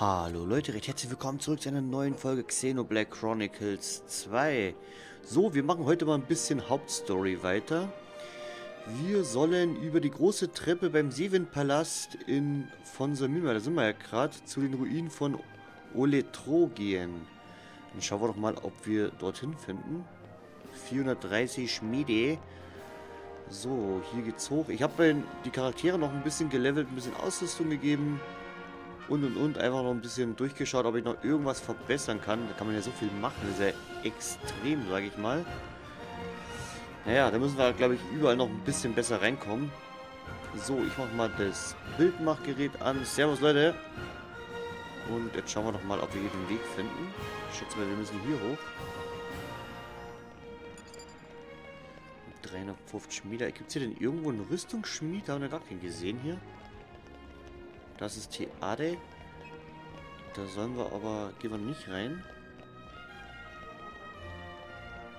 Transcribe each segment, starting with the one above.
Hallo Leute, recht herzlich willkommen zurück zu einer neuen Folge Xenoblade Chronicles 2. So, wir machen heute mal ein bisschen Hauptstory weiter. Wir sollen über die große Treppe beim Seewindpalast in Fonsamima, da sind wir ja gerade, zu den Ruinen von Oletrogien. Dann schauen wir doch mal, ob wir dorthin finden. 430 Schmiede. So, hier geht's hoch. Ich habe die Charaktere noch ein bisschen gelevelt, ein bisschen Ausrüstung gegeben. Und einfach noch ein bisschen durchgeschaut, ob ich noch irgendwas verbessern kann. Da kann man ja so viel machen, das ist ja extrem, sage ich mal. Naja, da müssen wir, glaube ich, überall noch ein bisschen besser reinkommen. So, ich mache mal das Bildmachgerät an. Servus, Leute. Und jetzt schauen wir doch mal, ob wir hier den Weg finden. Ich schätze mal, wir müssen hier hoch. 350 Schmiede. Gibt es hier denn irgendwo einen Rüstungsschmied? Da haben wir gar keinen gesehen hier. Das ist Theade. Da sollen wir aber... Gehen wir nicht rein.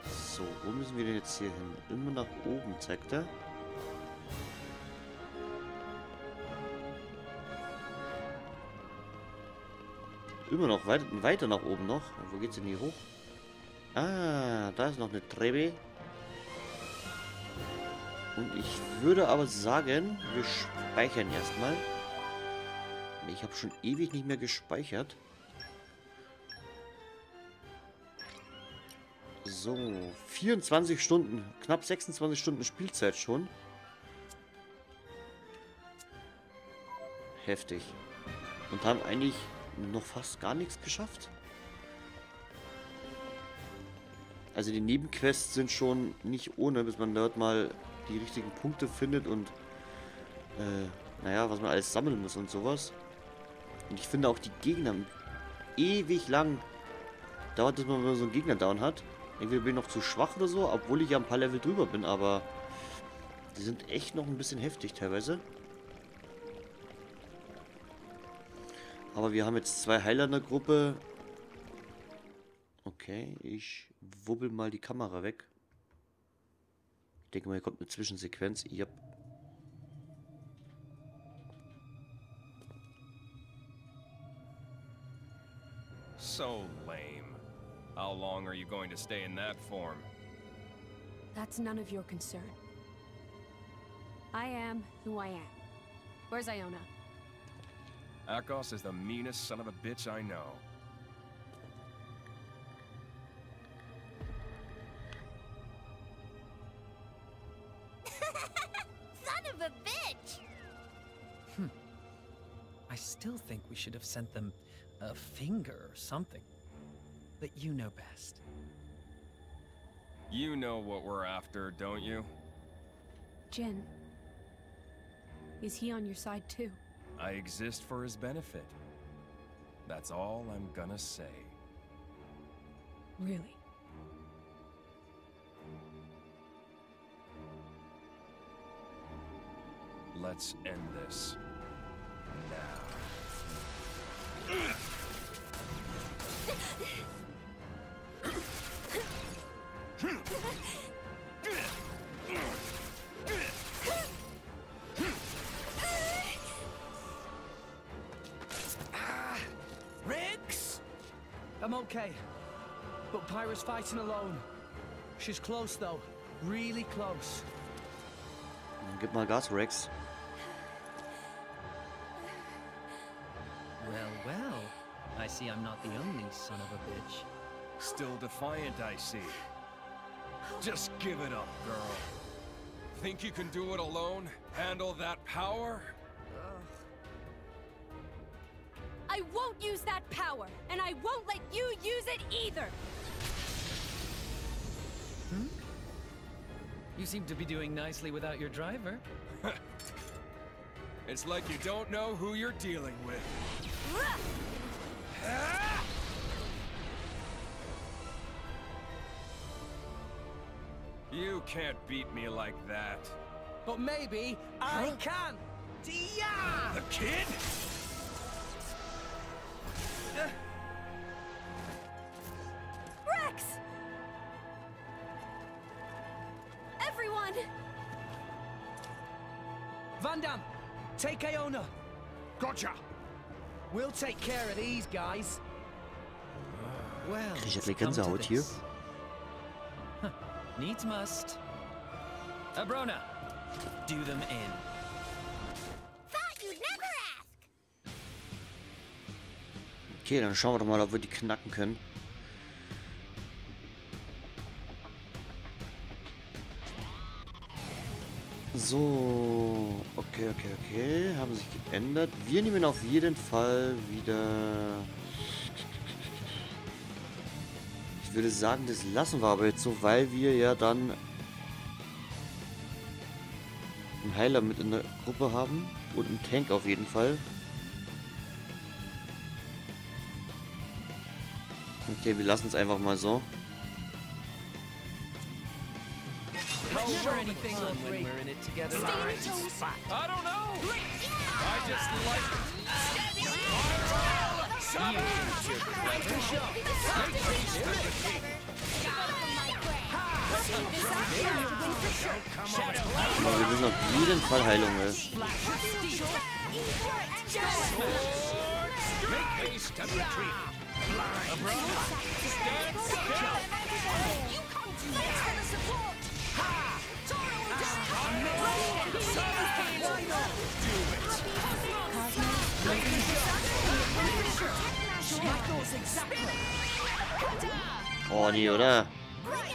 So, wo müssen wir denn jetzt hier hin? Immer nach oben, zeigt er. Immer noch weiter nach oben noch. Wo geht's denn hier hoch? Ah, da ist noch eine Treppe. Und ich würde aber sagen, wir speichern erstmal. Ich habe schon ewig nicht mehr gespeichert. So, 24 Stunden, knapp 26 Stunden Spielzeit schon. Heftig. Und haben eigentlich noch fast gar nichts geschafft. Also die Nebenquests sind schon nicht ohne, bis man dort mal die richtigen Punkte findet und naja, was man alles sammeln muss und sowas. Und ich finde auch die Gegner ewig lang dauert, dass man so einen Gegner down hat. Entweder bin ich noch zu schwach oder so, obwohl ich ja ein paar Level drüber bin, aber die sind echt noch ein bisschen heftig teilweise. Aber wir haben jetzt 2 Heiler in der Gruppe. Okay, ich wubbel mal die Kamera weg. Ich denke mal, hier kommt eine Zwischensequenz. Yep. So lame. How long are you going to stay in that form? That's none of your concern. I am who I am. Where's Iona? Ahkos is the meanest son of a bitch I know. Son of a bitch! I still think we should have sent them a finger or something. But you know best. You know what we're after, don't you? Jin. Is he on your side too? I exist for his benefit. That's all I'm gonna say. Really? Let's end this. Now. Rex? I'm okay, but Pyra's fighting alone. She's close though, really close. Gib mal Gas, Rex. Well, I see I'm not the only son of a bitch. Still defiant, I see. Just give it up, girl. Think you can do it alone? Handle that power? I won't use that power, and I won't let you use it either! Hmm? You seem to be doing nicely without your driver. It's like you don't know who you're dealing with. You can't beat me like that. But maybe I can. Nia! The kid? Rex! Everyone! Vandham, take Iona. Gotcha. We'll take care of these guys. Well, kriege ich Gänsehaut hier. Needs must. Obrona, do them in. Thought you'd never ask. Okay, dann schauen wir doch mal, ob wir die knacken können. So, okay, haben sich geändert. Wir nehmen auf jeden Fall wieder... Ich würde sagen, das lassen wir aber jetzt so, weil wir ja dann einen Heiler mit in der Gruppe haben und einen Tank auf jeden Fall. Okay, wir lassen es einfach mal so. Wir müssen auf jeden Fall Heilung ist. Oh, nee, oder? Blade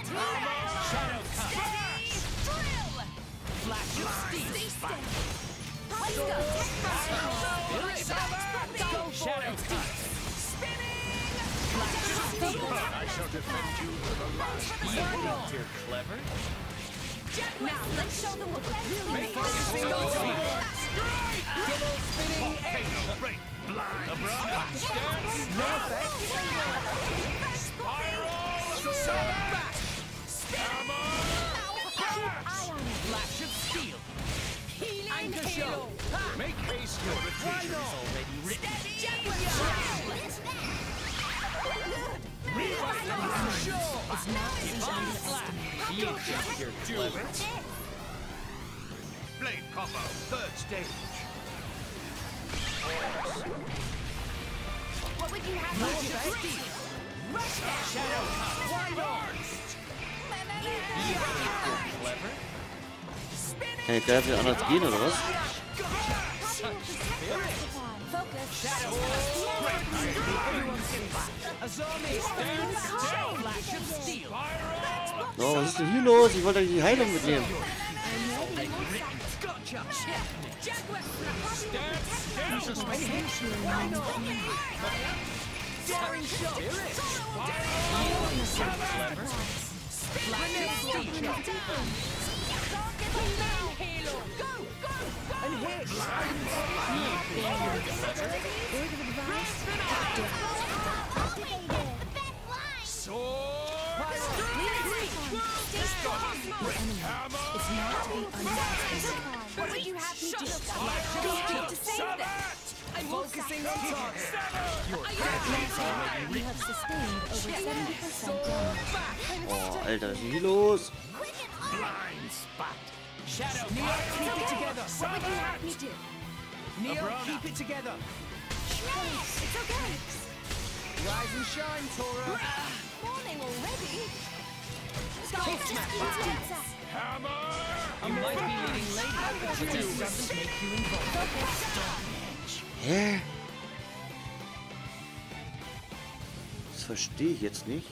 Copper, third stage. What would you have rush that shadow wide arms. Clever. Hey, darf ich anders gehen oder was? Oh, was ist denn hier los? Ich wollte die Heilung mitnehmen. Oh, Alter, was ist hier los? Hä? Das verstehe ich jetzt nicht.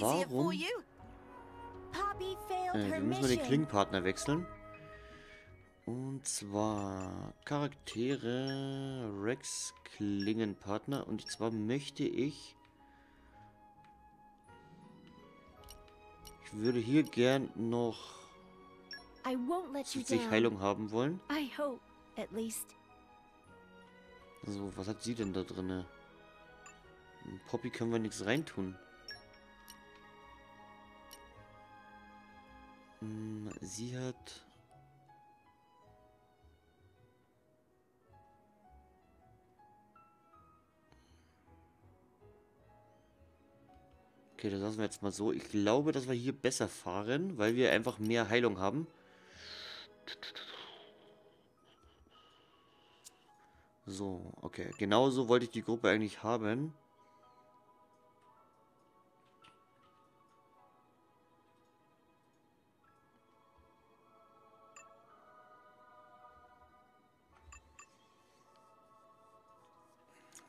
Warum? Wir müssen den Klingenpartner wechseln. Und zwar Charaktere Rex Klingenpartner. Und zwar möchte ich... Ich würde hier gern noch 70 Heilung haben wollen. So, was hat sie denn da drinne? Poppi können wir nichts reintun. Sie hat... Okay, das lassen wir jetzt mal so. Ich glaube, dass wir hier besser fahren, weil wir einfach mehr Heilung haben. So, okay. Genauso wollte ich die Gruppe eigentlich haben.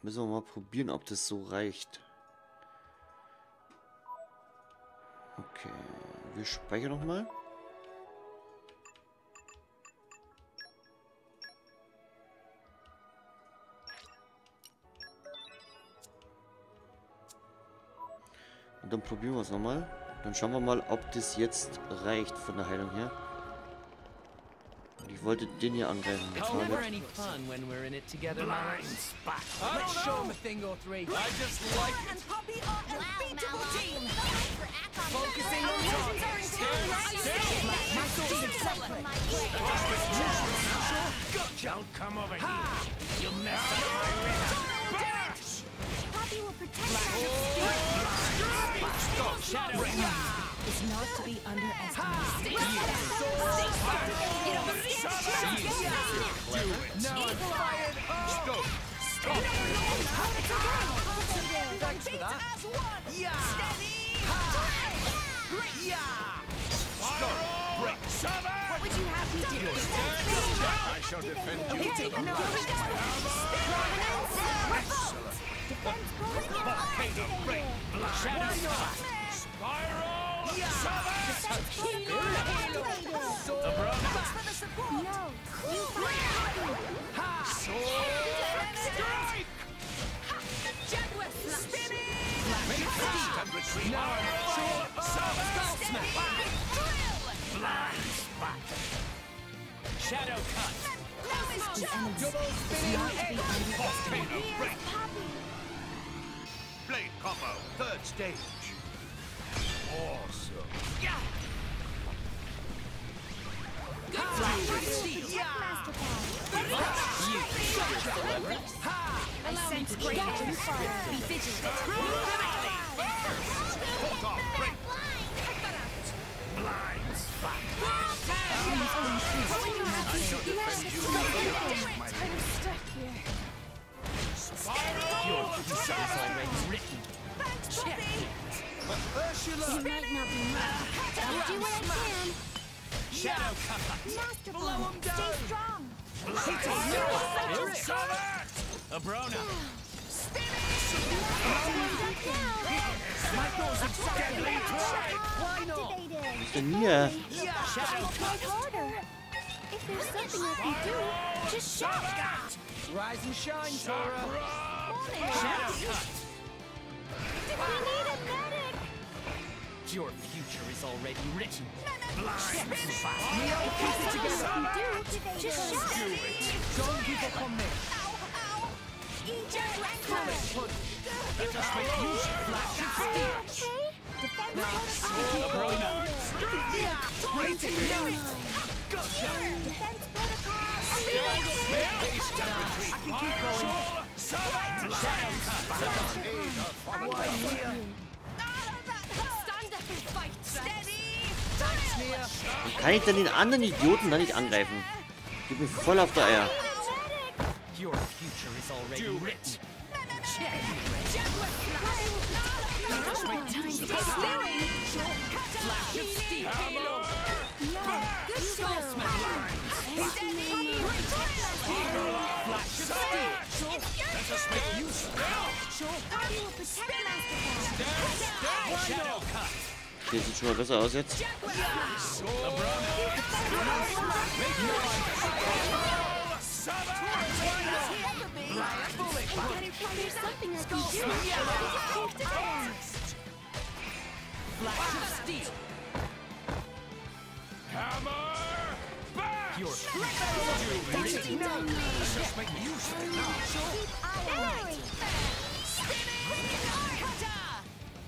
Müssen wir mal probieren, ob das so reicht. Okay, wir speichern nochmal. Und dann probieren wir es nochmal. Dann schauen wir mal, ob das jetzt reicht von der Heilung her. Ich wollte den hier angreifen. Is not to be underestimated. What would you have me do? I shall defend you. Defend Shadow cut. Blade combo, third stage. Awesome. Yeah. Good steel. Yeah. I sense great fire. Be vigilant. Hold on. Blind spot. I'm stuck here. Spiral. Written. Check. Ursula! You might not be mad. I'll do what I can. Shadow cover. Masterful. Blow him down. Stay strong. Obrona. If there's something I can do, just shout out. Rise and shine, Tora. Shadow cut. We need a medic. Your future is already written. Blind spot. Piece it together. Just do it. Don't give up on me. I can keep going. Wie kann ich denn den anderen Idioten da nicht angreifen? Gib mir voll auf der Eier. Hier sieht schon mal besser aus jetzt.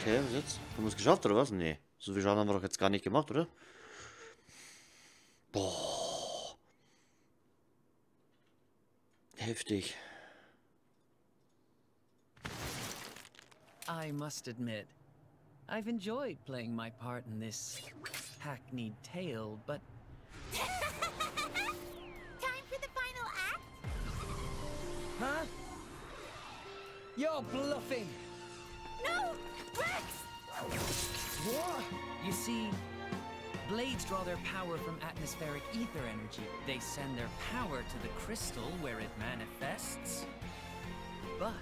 Okay, was jetzt? Haben wir es geschafft, oder was? Nee. So viel Schaden haben wir doch jetzt gar nicht gemacht, oder? Boah. Heftig. I must admit, I've enjoyed playing my part in this hackneyed tale, but... Time for the final act? Huh? You're bluffing! No! Rex! What? You see, blades draw their power from atmospheric ether energy. They send their power to the crystal where it manifests. But...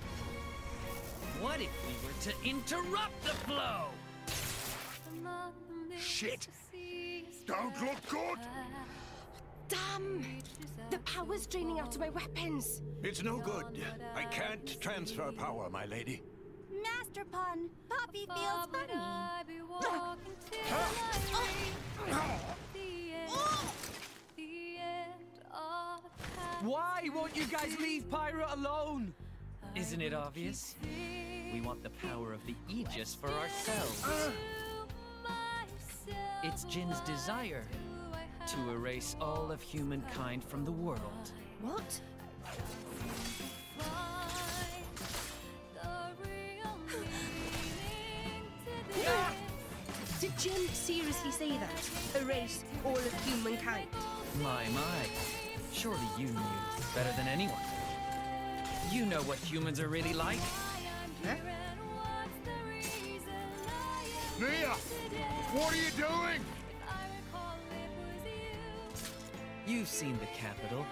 what if we were to interrupt the flow? Shit! Don't look good! Damn! The power's draining out of my weapons! It's no good. I can't transfer power, my lady. Master pun! Poppi feels funny! Why won't you guys leave Pyra alone? Isn't it obvious? We want the power of the Aegis for ourselves. It's Jin's desire to erase all of humankind from the world. What? Did Jin seriously say that? Erase all of humankind? My, my. Surely you knew better than anyone. You know what humans are really like. Huh? Nia! What are you doing? You've seen the capital.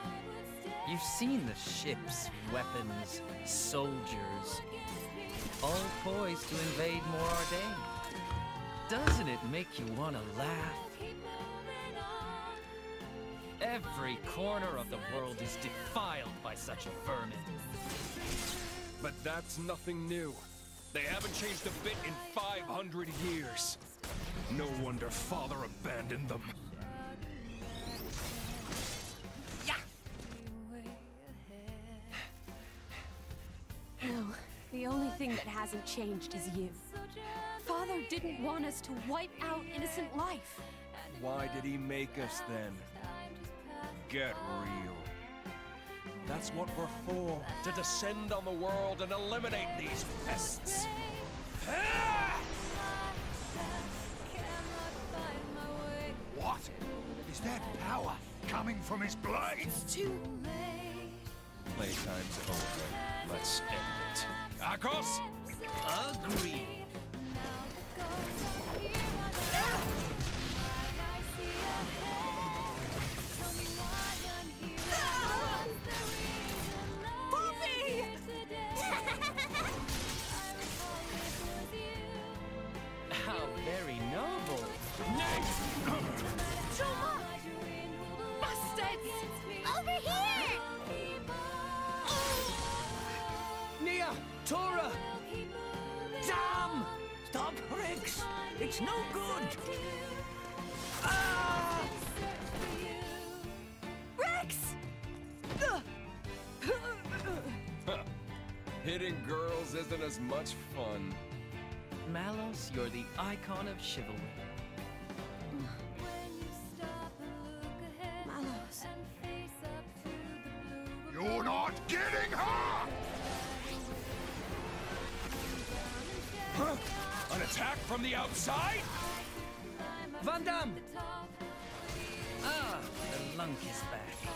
You've seen the ships, weapons, soldiers. All poised to invade Moradin. Doesn't it make you want to laugh? Every corner of the world is defiled by such vermin. But that's nothing new. They haven't changed a bit in 500 years. No wonder Father abandoned them. Yeah. No, the only thing that hasn't changed is you. Father didn't want us to wipe out innocent life. Why did he make us then? Get real. That's what we're for, to descend on the world and eliminate these pests. What? Is that power coming from his blade? It's too late. Playtime's over. Let's end it. Ahkos? Agreed. Tora! Damn! Stop, Rex! It's no good! Ah! Rex! Hitting girls isn't as much fun. Malos, you're the icon of chivalry. Malos. You're not getting her! Huh? An attack from the outside? Vandham! Ah, the lunk is back.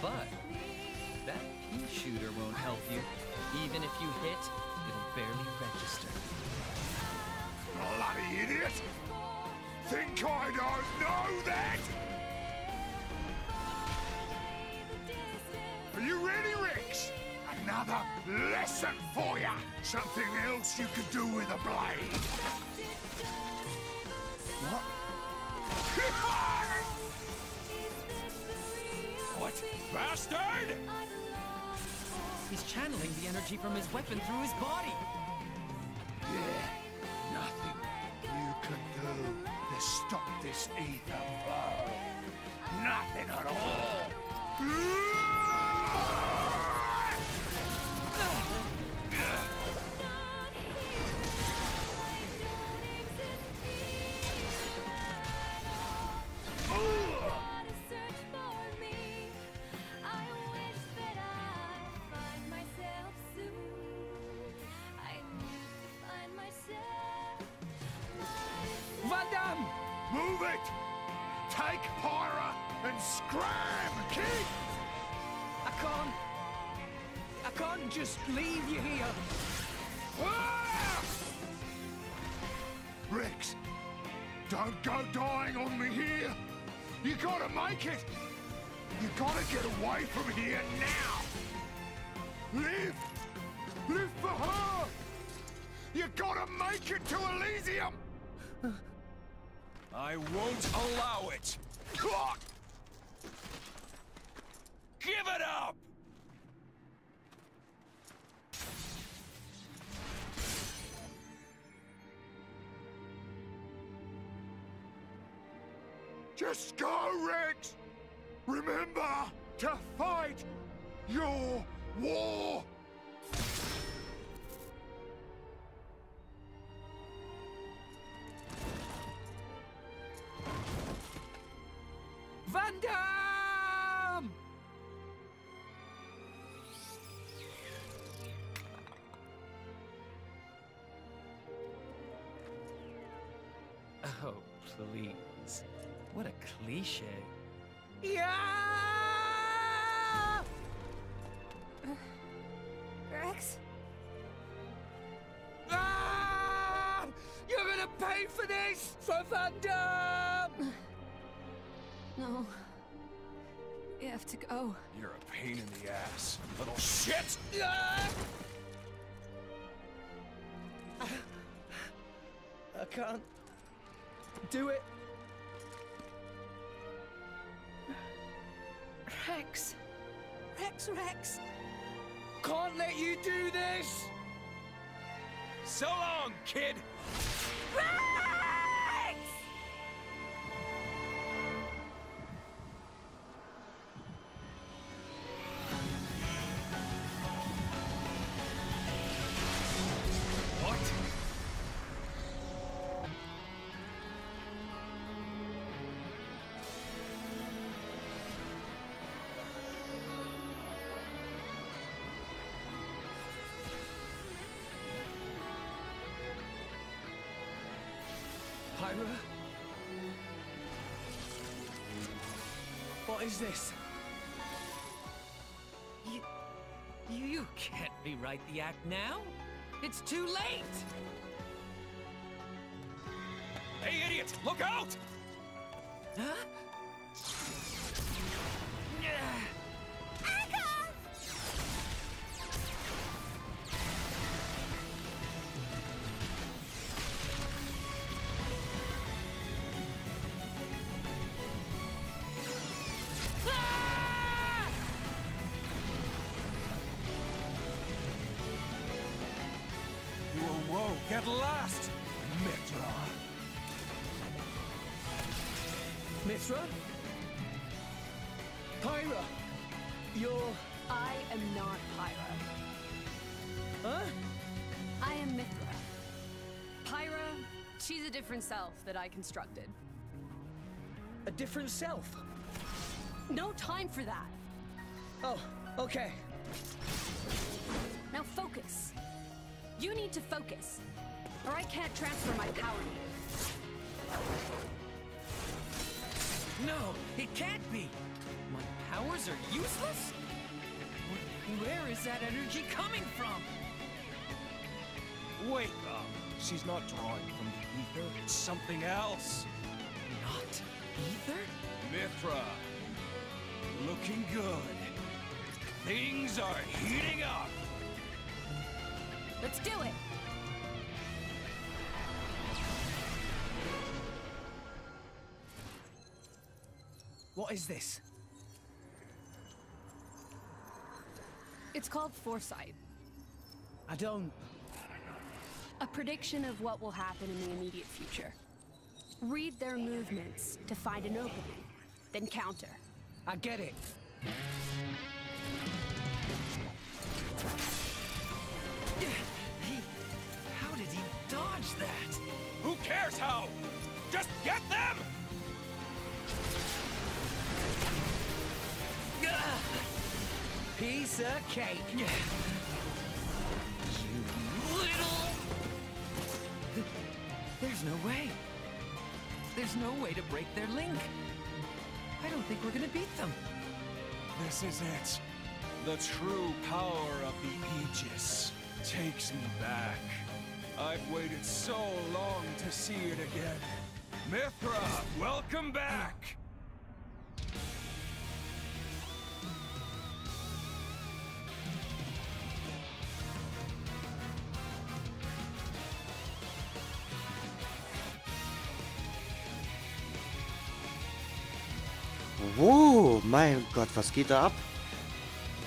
But that pea shooter won't help you. Even if you hit, it'll barely register. Bloody idiot! Think I don't know that? Are you ready, Rex? Another lesson for ya! Something else you could do with a blade! What? What? Bastard! He's channeling the energy from his weapon through his body! Yeah, nothing you could do to stop this ether blow. Nothing at all! Move it! Take Pyra and scram, kid! I can't just leave you here. Ah! Rex, don't go dying on me here. You gotta make it. You gotta get away from here now. Live for her. You gotta make it to Elysium. I won't allow it! Give it up! Just go, Rex! Remember to fight your war! Vandham! Oh, please. What a cliche. Yeah! Rex? Ah! You're gonna pay for this! For Vandham! No. You have to go. You're a pain in the ass, little shit! I can't do it. Rex. Rex. Can't let you do this! So long, kid! What is this? You can't rewrite the act now. It's too late. Hey, idiot! Look out! Huh? At last, Mythra. Pyra, you're... I am not Pyra. Huh? I am Mythra. Pyra, she's a different self that I constructed. A different self? No time for that. Oh, okay. Now focus. You need to focus. Or I can't transfer my power to you. No, it can't be! My powers are useless? Where is that energy coming from? Wake up! She's not drawing from the ether, it's something else! Not ether? Mythra! Looking good! Things are heating up! Let's do it! What is this? It's called foresight. I don't... A prediction of what will happen in the immediate future. Read their movements to find an opening, then counter. I get it. How did he dodge that? Who cares how? Just get them! Piece of cake. You little... There's no way. There's no way to break their link. I don't think we're gonna beat them. This is it. The true power of the Aegis takes me back. I've waited so long to see it again. Mythra, welcome back! Wow, mein Gott, was geht da ab?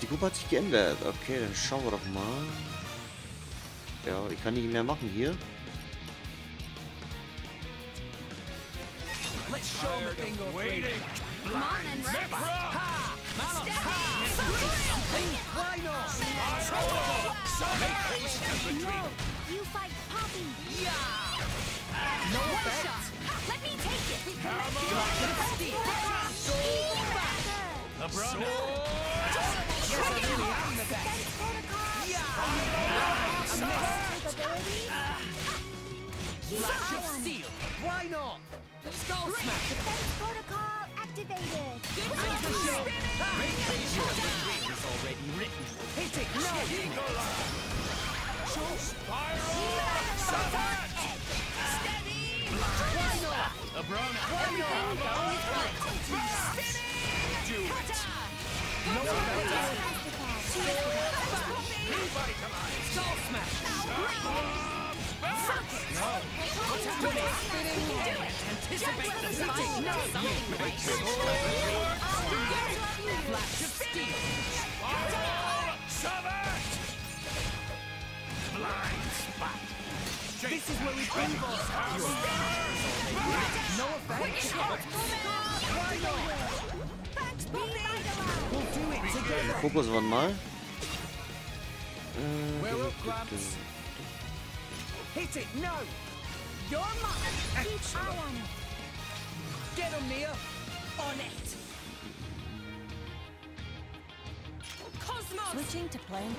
Die Gruppe hat sich geändert. Okay, dann schauen wir doch mal. Ja, ich kann nicht mehr machen hier. Flash of steel. Why not? Skull smash. Defense protocol activated. It's already written. Hit it. No. Steady. Why not? Obrona. Why not? Do it. No one else. This is where we can focus one more. Hit it, no! You're mine! Keep eye on it! Get on, Nia! On it! Cosmos! Switching to plan B.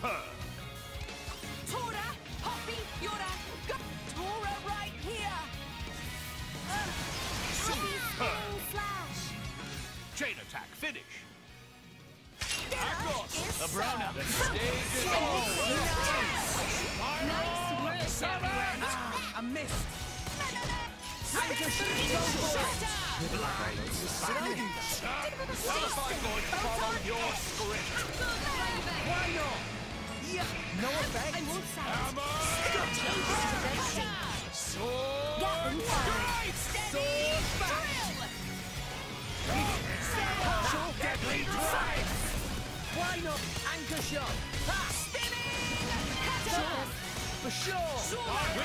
Tora! Poppi! Tora! Go! Tora right here! Flash! Chain attack, finish! Ahkos! Obrona! The stage is on! Nice work, everyone! I missed! Your script! Why not? No effect! Sword! Why not? Anchor shot! Spinning! For sure! Steady!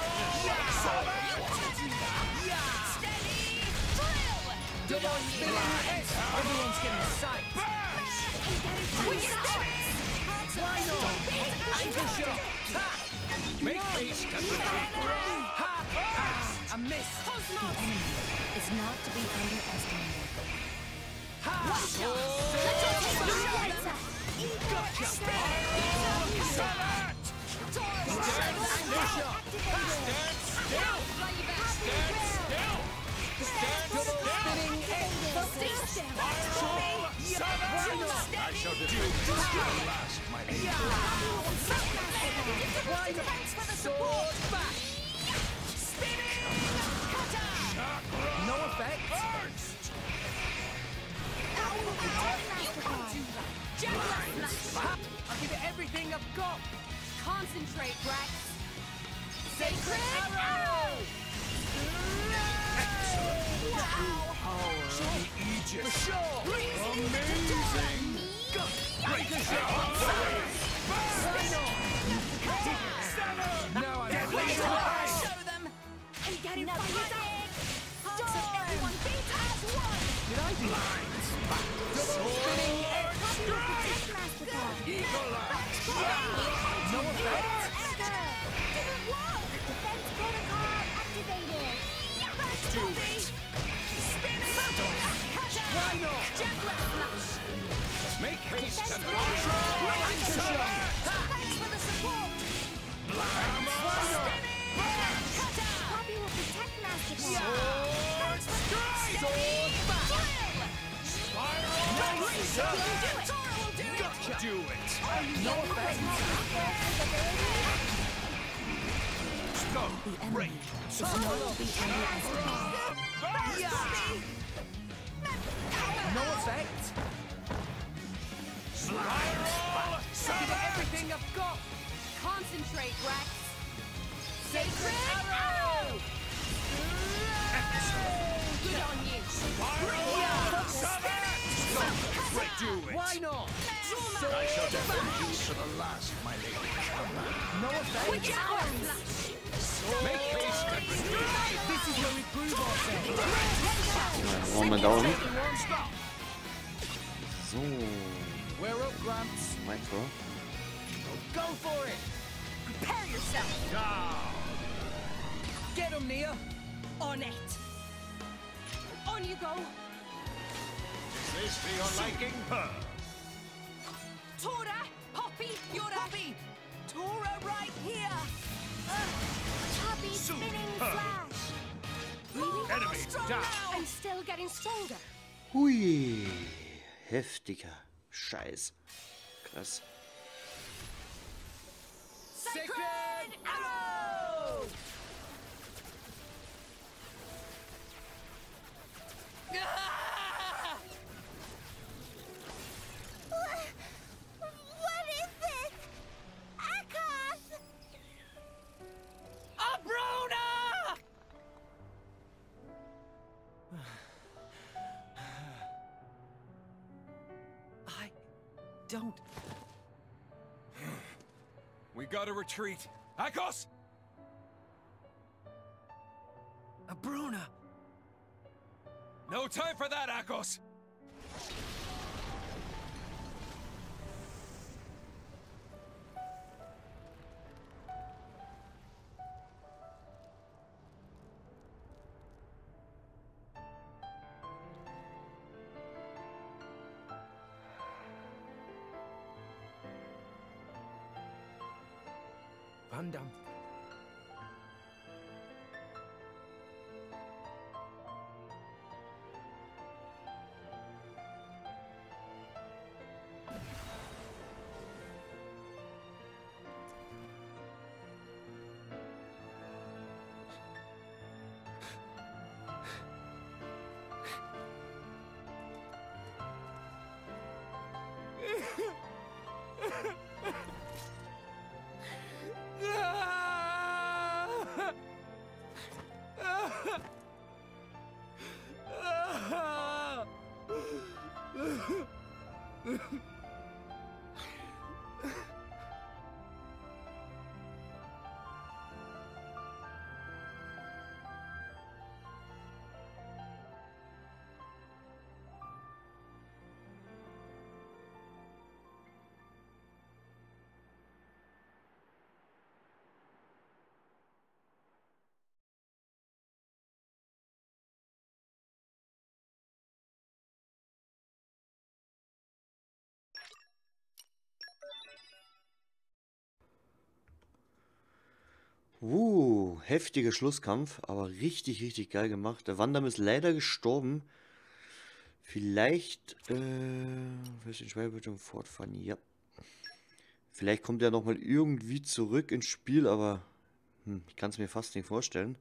Drill! Double spinning! Everyone's getting sight! Why not? Anchor shot! Make haste and retreat! A miss! It's not to be underestimated. No effect. I'll give it everything I've got. Concentrate, Rex. Sacred arrow. Excellent. Wow. Power of the Aegis. For sure. Amazing. Great shot. Burn on. Seven. Now I have to show them. I'm getting fired. Everyone beat as one. Did I blind? Make haste and for the support. Hui, heftiger Scheiß. Krass. Gotta retreat. Ahkos! Obrona! No time for that, Ahkos! Vandham. Heftiger Schlusskampf, aber richtig, richtig geil gemacht. Der Vandham ist leider gestorben. Vielleicht, vielleicht in Schwerbewegung fortfahren, ja. Vielleicht kommt er nochmal irgendwie zurück ins Spiel, aber ich kann es mir fast nicht vorstellen.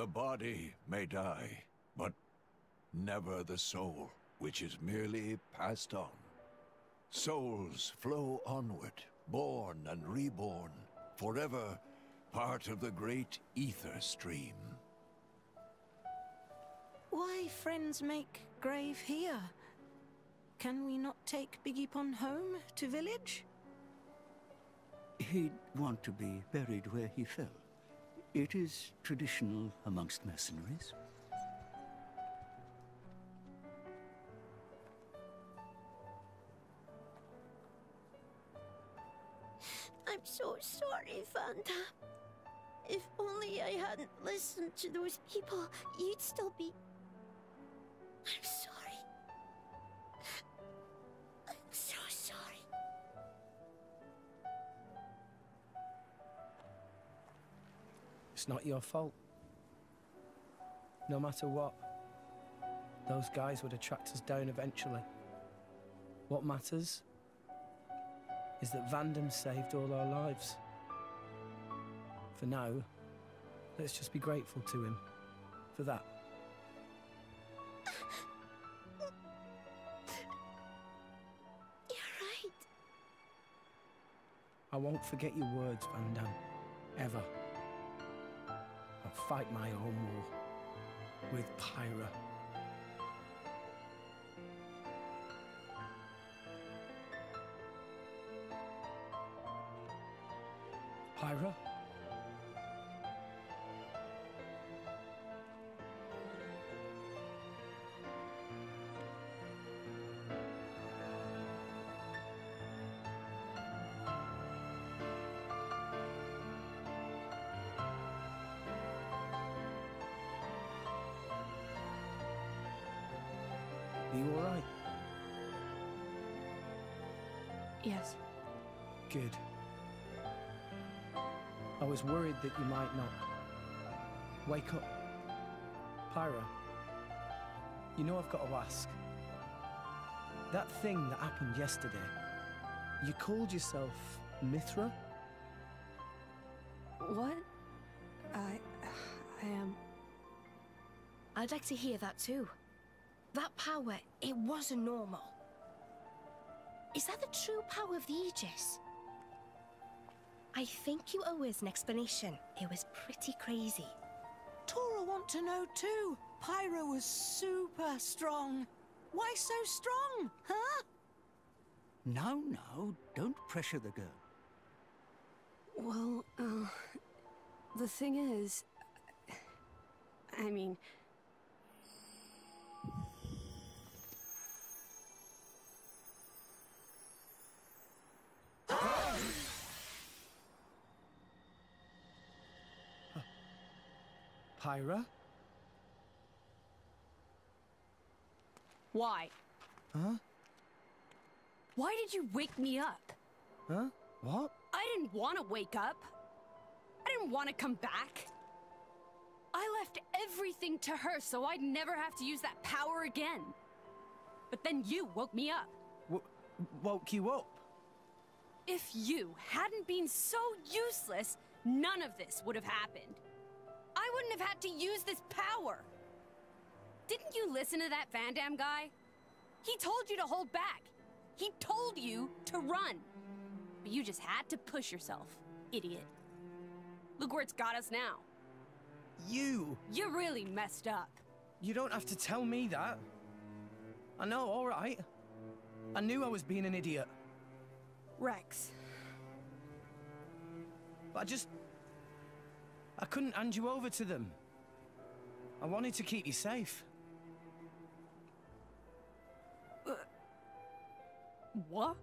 The body may die, but never the soul, which is merely passed on. Souls flow onward, born and reborn, forever part of the great ether stream. Why friends make grave here? Can we not take Bigipon home to village? He'd want to be buried where he fell. It is traditional amongst mercenaries. I'm so sorry, Vandham. If only I hadn't listened to those people, you'd still be... I'm sorry. I'm so sorry. It's not your fault. No matter what, those guys would have tracked us down eventually. What matters is that Vandham saved all our lives. For now, let's just be grateful to him for that. I won't forget your words, Vandham. Ever. I'll fight my own war. With Pyra. Pyra? Yes. Good. I was worried that you might not. Wake up. Pyra, you know I've got to ask. That thing that happened yesterday, you called yourself Mythra? What? I am... I'd like to hear that too. That power, it wasn't normal. Is that the true power of the Aegis? I think you owe us an explanation. It was pretty crazy. Tora want to know too. Pyra was super strong. Why so strong, huh? Now, now, don't pressure the girl. Well, the thing is... I mean... Pyra? Why? Huh? Why did you wake me up? Huh? What? I didn't want to wake up. I didn't want to come back. I left everything to her so I'd never have to use that power again. But then you woke me up. Woke you up? If you hadn't been so useless, none of this would have happened. I wouldn't have had to use this power! Didn't you listen to that Vandham guy? He told you to hold back. He told you to run. But you just had to push yourself, idiot. Look where it's got us now. You! You really messed up. You don't have to tell me that. I know, all right. I knew I was being an idiot. Rex. But I couldn't hand you over to them. I wanted to keep you safe. What?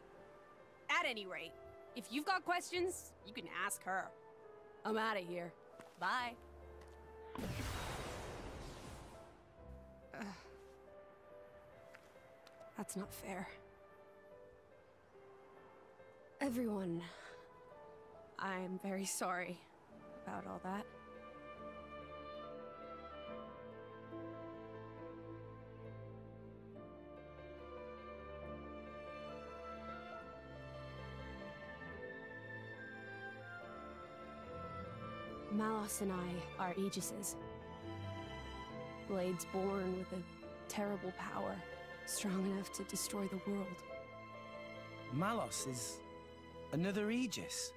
At any rate, if you've got questions, you can ask her. I'm out of here. Bye. That's not fair. Everyone, I'm very sorry about all that. Malos and I are Aegises. Blades born with a terrible power, strong enough to destroy the world. Malos is another Aegis?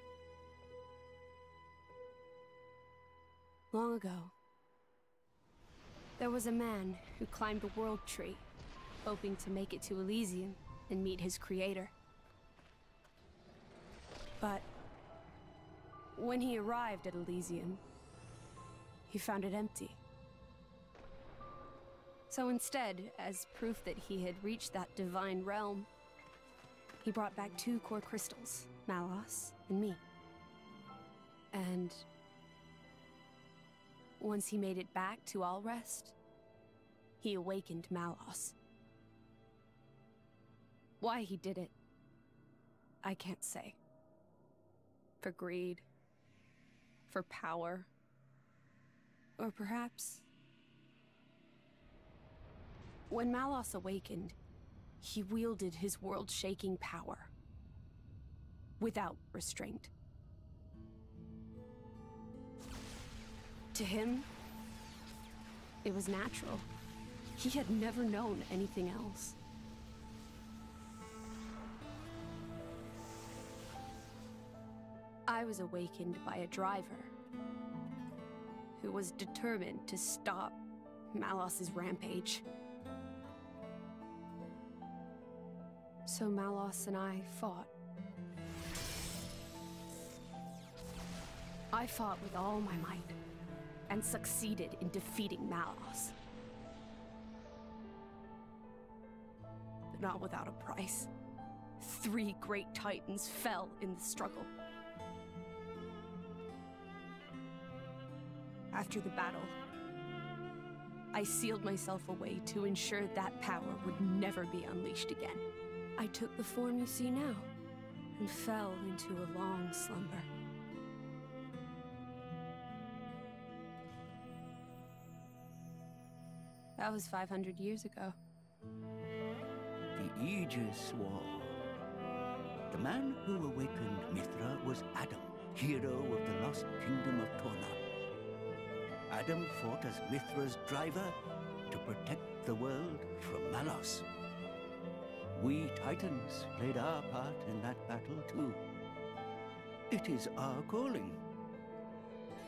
Long ago, there was a man who climbed the world tree, hoping to make it to Elysium and meet his creator. But when he arrived at Elysium, he found it empty. So instead, as proof that he had reached that divine realm, he brought back 2 core crystals, Malos and me. And once he made it back to Alrest, he awakened Malos. Why he did it, I can't say. For greed, for power, or perhaps... When Malos awakened, he wielded his world-shaking power without restraint. To him, it was natural. He had never known anything else. I was awakened by a driver who was determined to stop Malos's rampage. So Malos and I fought. I fought with all my might, and succeeded in defeating Malos. But not without a price. 3 great titans fell in the struggle. After the battle, I sealed myself away to ensure that power would never be unleashed again. I took the form you see now, and fell into a long slumber. That was 500 years ago. The Aegis War. The man who awakened Mythra was Adam, hero of the lost kingdom of Torna. Adam fought as Mythra's driver to protect the world from Malos. We Titans played our part in that battle, too. It is our calling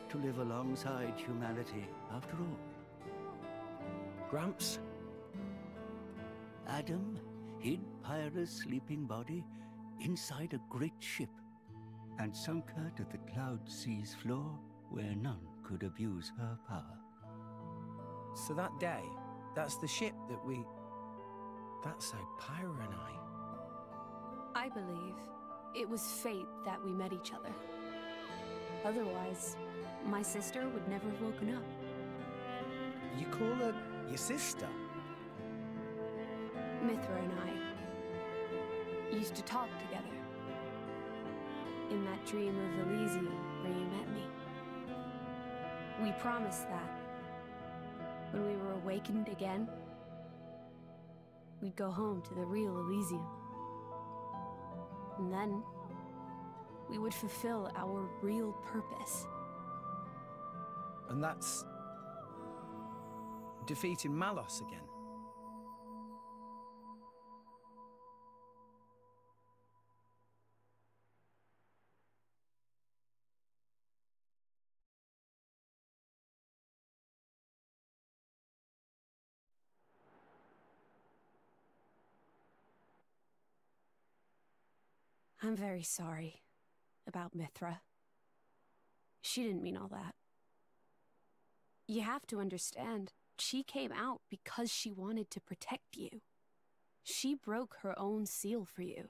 to live alongside humanity, after all. Gramps? Adam hid Pyra's sleeping body inside a great ship and sunk her to the Cloud Sea's floor where none could abuse her power. So that day, that's the ship that we... That's how Pyra and I believe it was fate that we met each other. Otherwise, my sister would never have woken up. You call her your sister? Mythra and I used to talk together in that dream of Elysium where you met me. We promised that when we were awakened again, we'd go home to the real Elysium. And then, we would fulfill our real purpose. And that's... defeating Malos again. I'm very sorry about Mythra. She didn't mean all that. You have to understand, she came out because she wanted to protect you. She broke her own seal for you.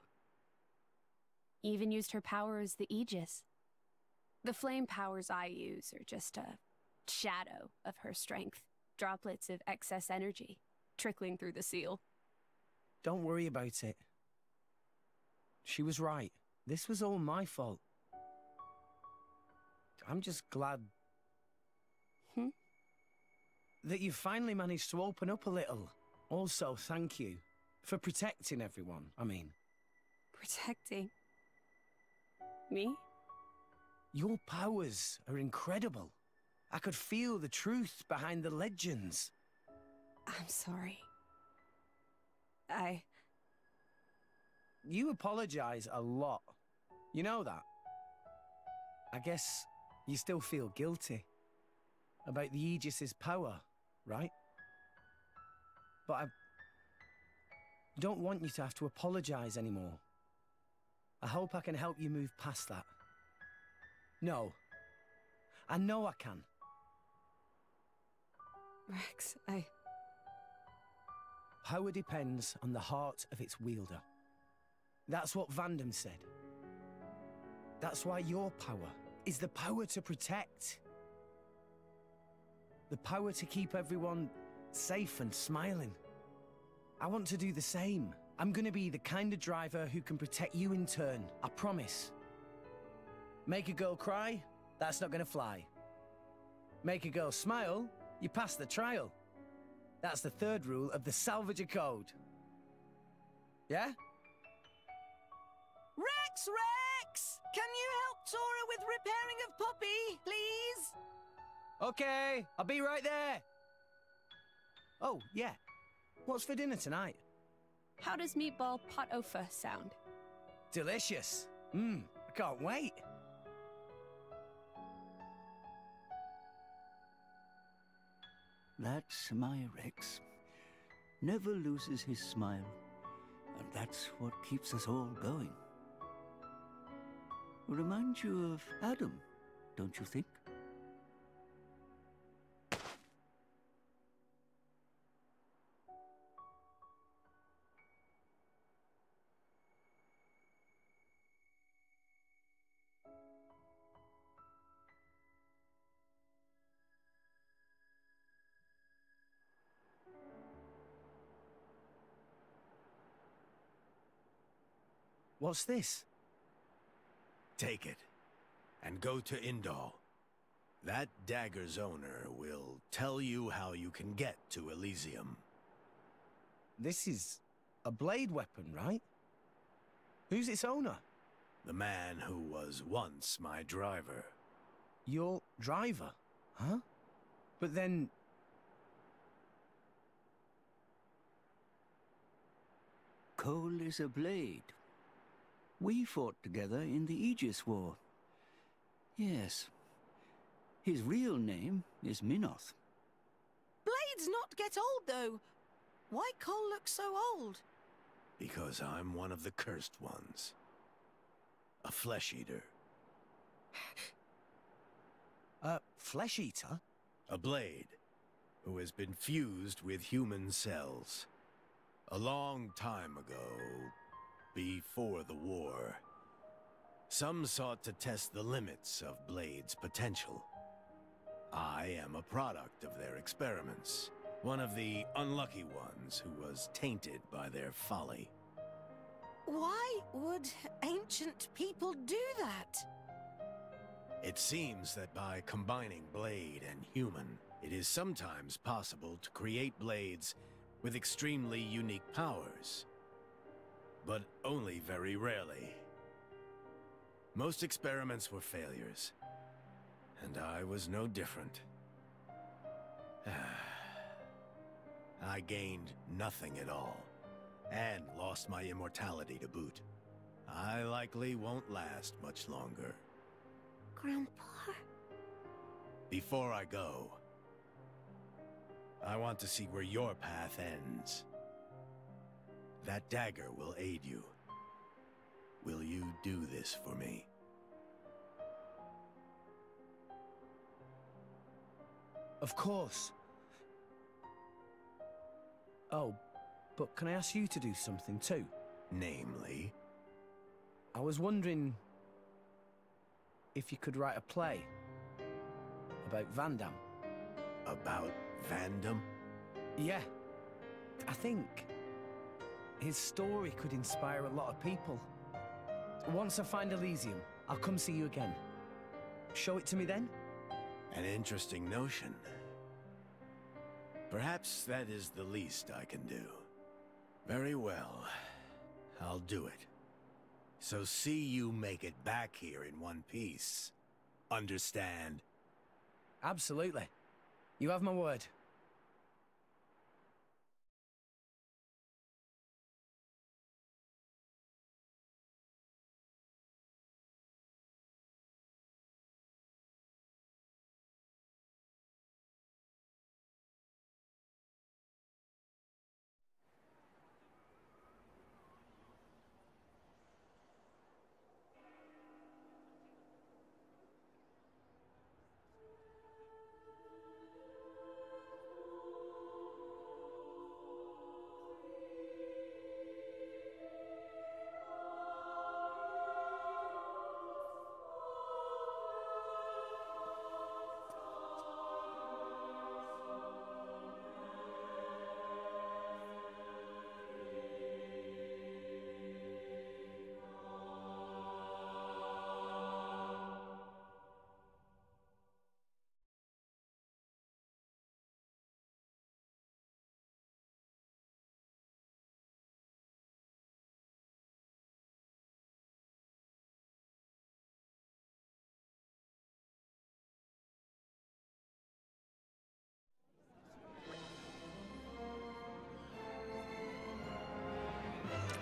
Even used her power as the Aegis. The flame powers I use are just a shadow of her strength. Droplets of excess energy trickling through the seal. Don't worry about it. She was right. This was all my fault. I'm just glad... that you finally managed to open up a little. Also, thank you for protecting everyone, I mean. Protecting? Me? Your powers are incredible. I could feel the truth behind the legends. I'm sorry. You apologize a lot. You know that. I guess you still feel guilty about the Aegis's power, right? But I don't want you to have to apologize anymore. I hope I can help you move past that. No. I know I can. Rex, Power depends on the heart of its wielder. That's what Vandham said. That's why your power is the power to protect. The power to keep everyone safe and smiling. I want to do the same. I'm gonna be the kind of driver who can protect you in turn, I promise. Make a girl cry, that's not gonna fly. Make a girl smile, you pass the trial. That's the third rule of the Salvager Code. Yeah? Rex, Rex! Can you help Tora with repairing of Poppi, please? Okay, I'll be right there. Oh, yeah. What's for dinner tonight? How does meatball pot au feu sound? Delicious. I can't wait. That's my Rex. Never loses his smile. And that's what keeps us all going. Reminds you of Adam, don't you think? What's this? Take it, and go to Indol. That dagger's owner will tell you how you can get to Elysium. This is a blade weapon, right? Who's its owner? The man who was once my driver. Your driver? Huh? But then... Cole is a blade. We fought together in the Aegis War. Yes. His real name is Minoth. Blades not get old, though. Why Cole looks so old? Because I'm one of the cursed ones. A flesh-eater. A flesh-eater? A blade who has been fused with human cells. A long time ago... Before the war, some sought to test the limits of Blade's potential. I am a product of their experiments, one of the unlucky ones who was tainted by their folly. Why would ancient people do that? It seems that by combining Blade and human, it is sometimes possible to create Blades with extremely unique powers. But only very rarely. Most experiments were failures, and I was no different. I gained nothing at all, and lost my immortality to boot. I likely won't last much longer. Grandpa? Before I go, I want to see where your path ends. That dagger will aid you. Will you do this for me? Of course. Oh, but can I ask you to do something too? Namely? I was wondering if you could write a play about Vandham. About Vandham? Yeah. I think... his story could inspire a lot of people. Once I find Elysium, I'll come see you again. Show it to me then? An interesting notion. Perhaps that is the least I can do. Very well. I'll do it. So see you make it back here in one piece. Understand? Absolutely. You have my word.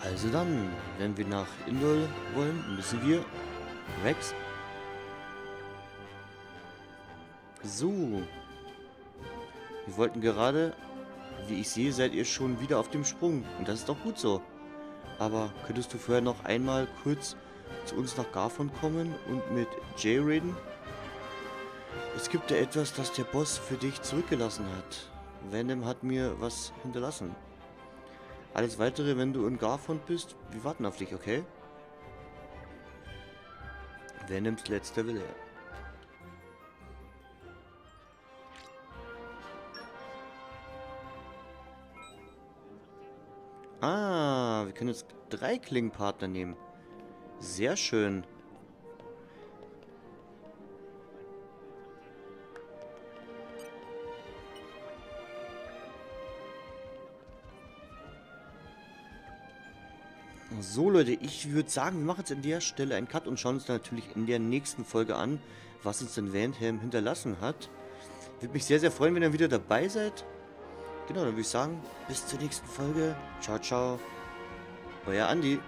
Also dann, wenn wir nach Indol wollen, müssen wir Rex. So. Wir wollten gerade, wie ich sehe, seid ihr schon wieder auf dem Sprung. Und das ist doch gut so. Aber könntest du vorher noch einmal kurz zu uns nach Garfont kommen und mit Jay reden? Es gibt da etwas, das der Boss für dich zurückgelassen hat. Vandham hat mir was hinterlassen. Alles Weitere, wenn du in Garfont bist, wir warten auf dich, okay? Vandhams letzter Wille. Ah, wir können jetzt 3 Klingenpartner nehmen. Sehr schön. So Leute, ich würde sagen, wir machen jetzt an der Stelle einen Cut und schauen uns dann natürlich in der nächsten Folge an, was uns denn Vandham hinterlassen hat. Würde mich sehr, sehr freuen, wenn ihr wieder dabei seid. Genau, dann würde ich sagen, bis zur nächsten Folge. Ciao, ciao. Euer Andi.